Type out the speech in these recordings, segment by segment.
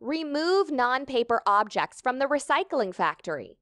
Remove non-paper objects from the recycling factory.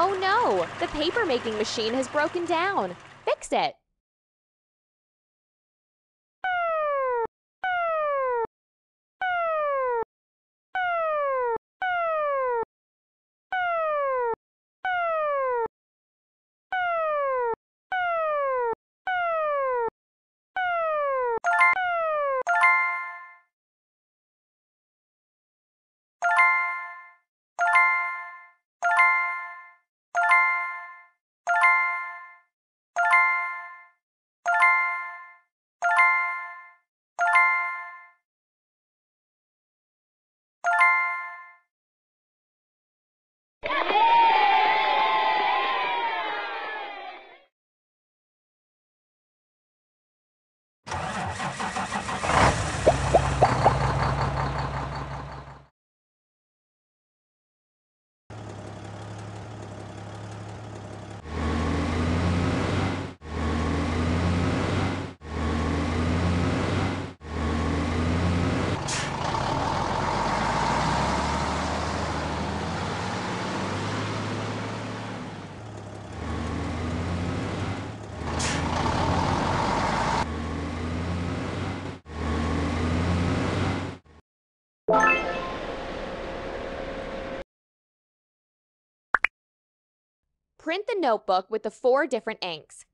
Oh no! The paper-making machine has broken down. Fix it! Print the notebook with the 4 different inks.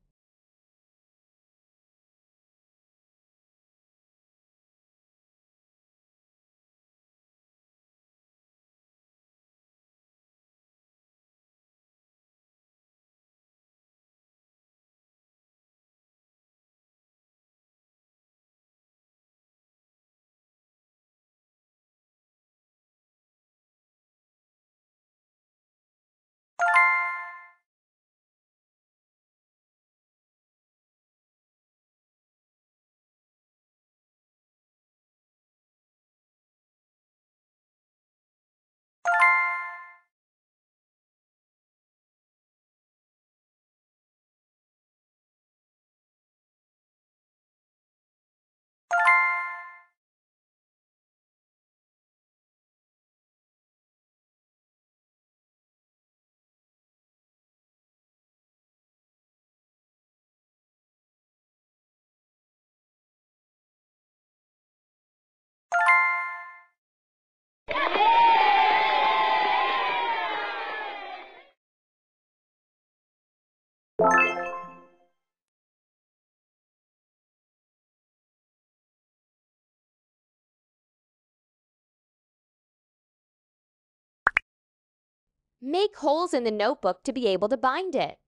Make holes in the notebook to be able to bind it.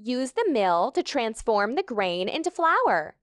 Use the mill to transform the grain into flour.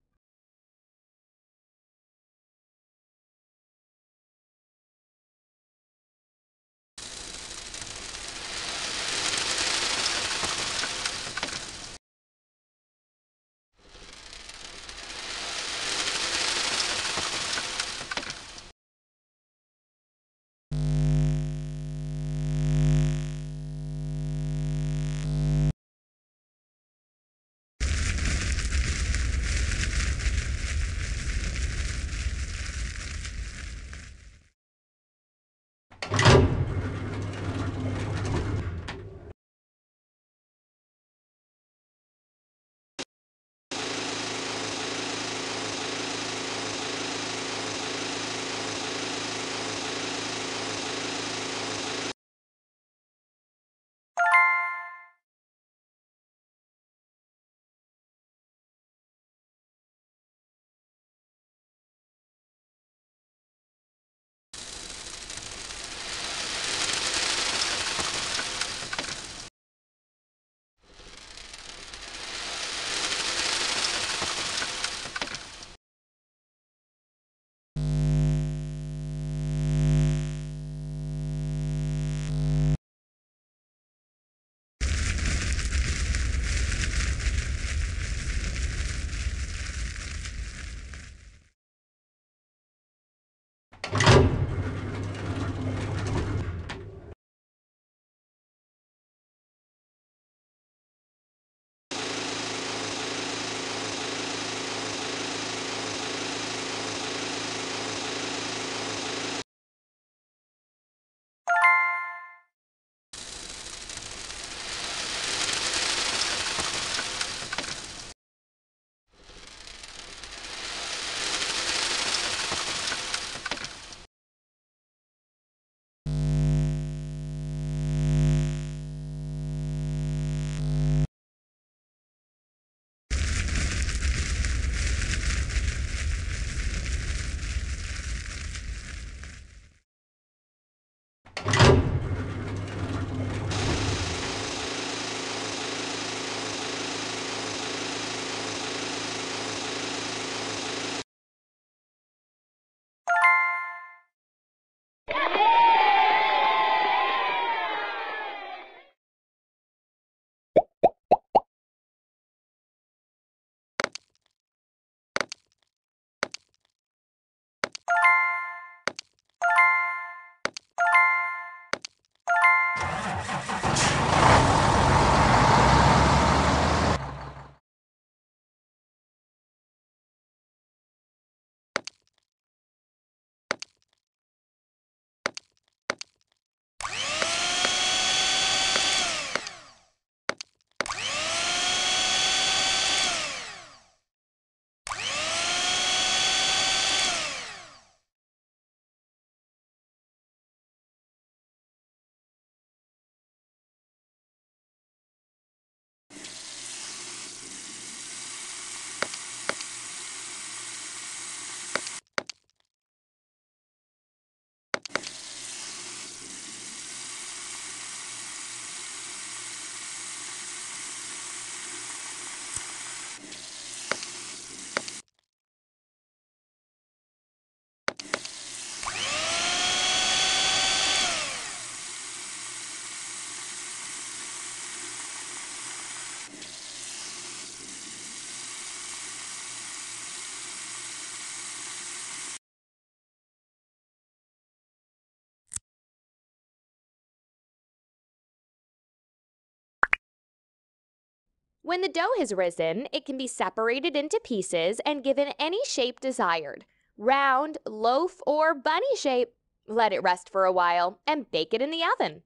When the dough has risen, it can be separated into pieces and given any shape desired. Round, loaf, or bunny shape. Let it rest for a while and bake it in the oven.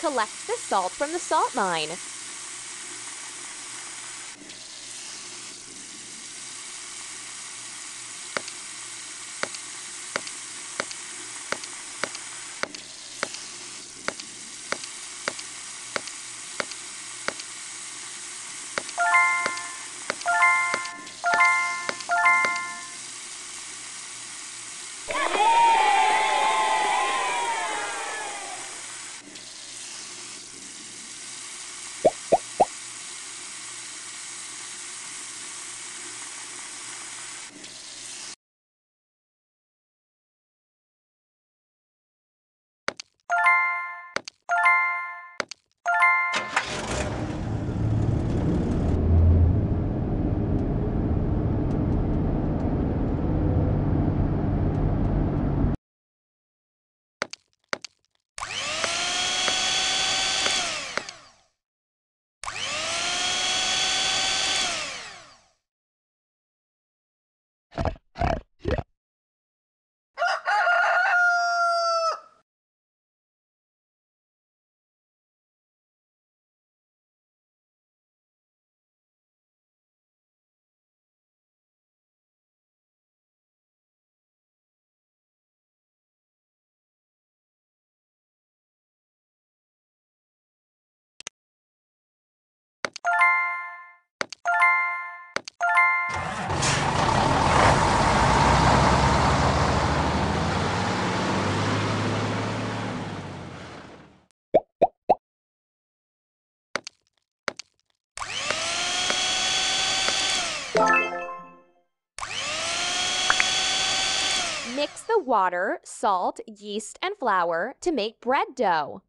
Collect the salt from the salt mine. Mix the water, salt, yeast, and flour to make bread dough.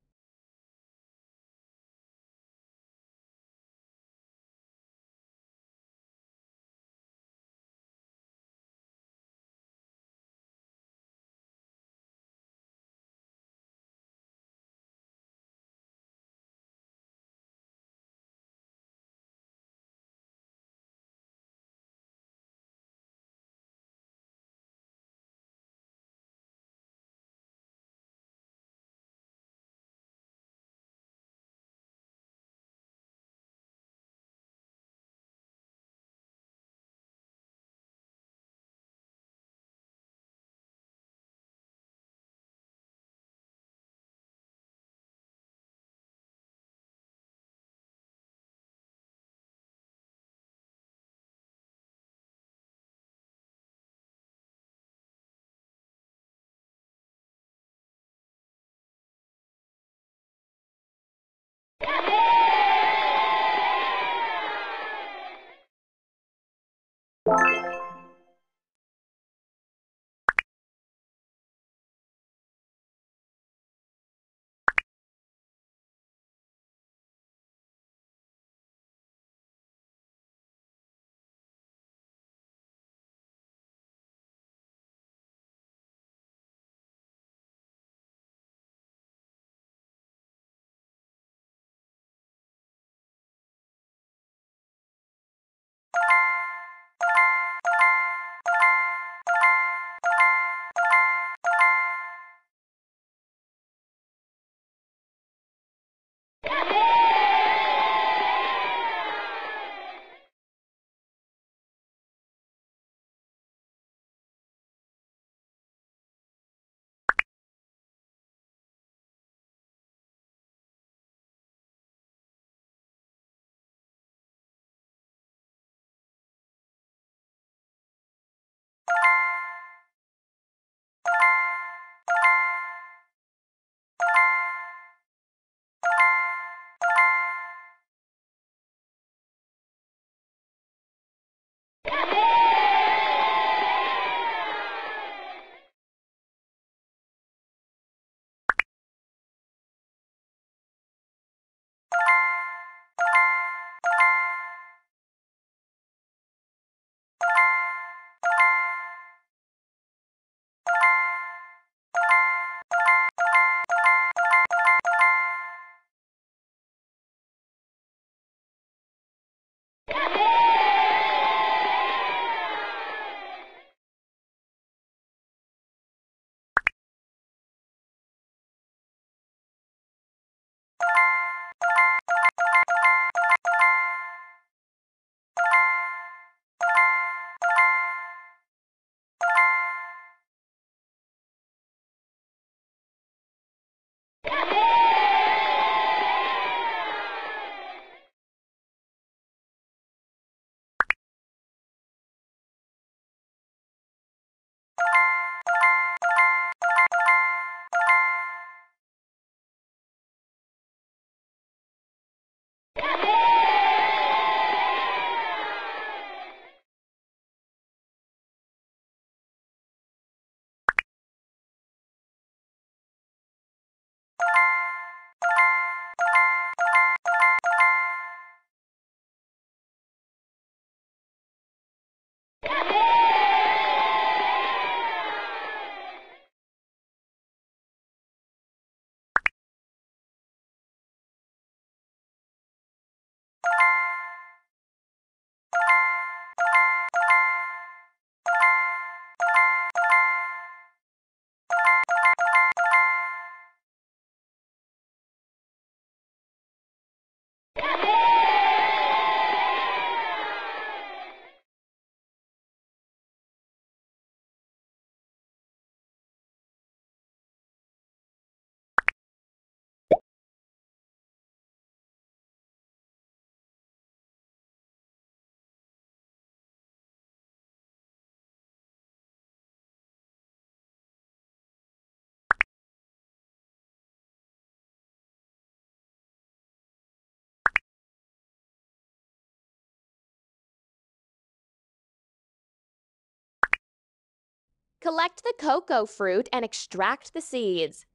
Collect the cocoa fruit and extract the seeds.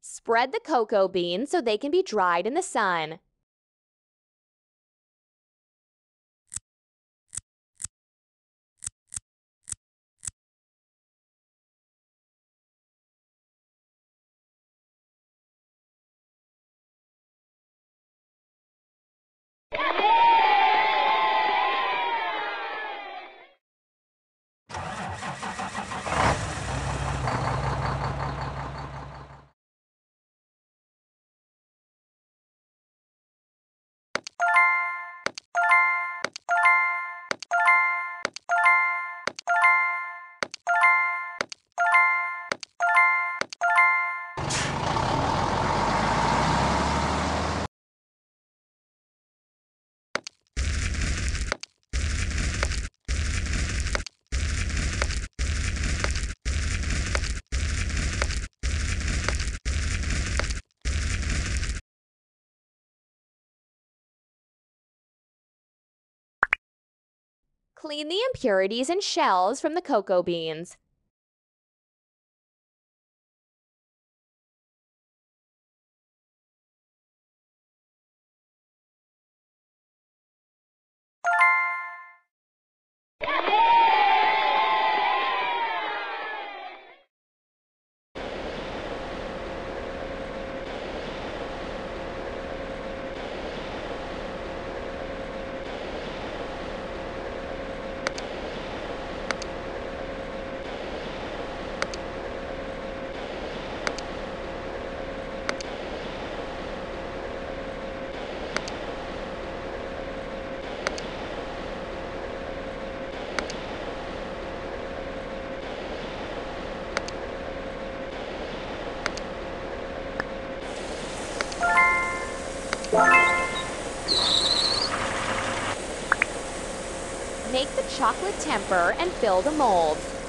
Spread the cocoa beans so they can be dried in the sun. Clean the impurities and shells from the cocoa beans. Make the chocolate temper and fill the molds.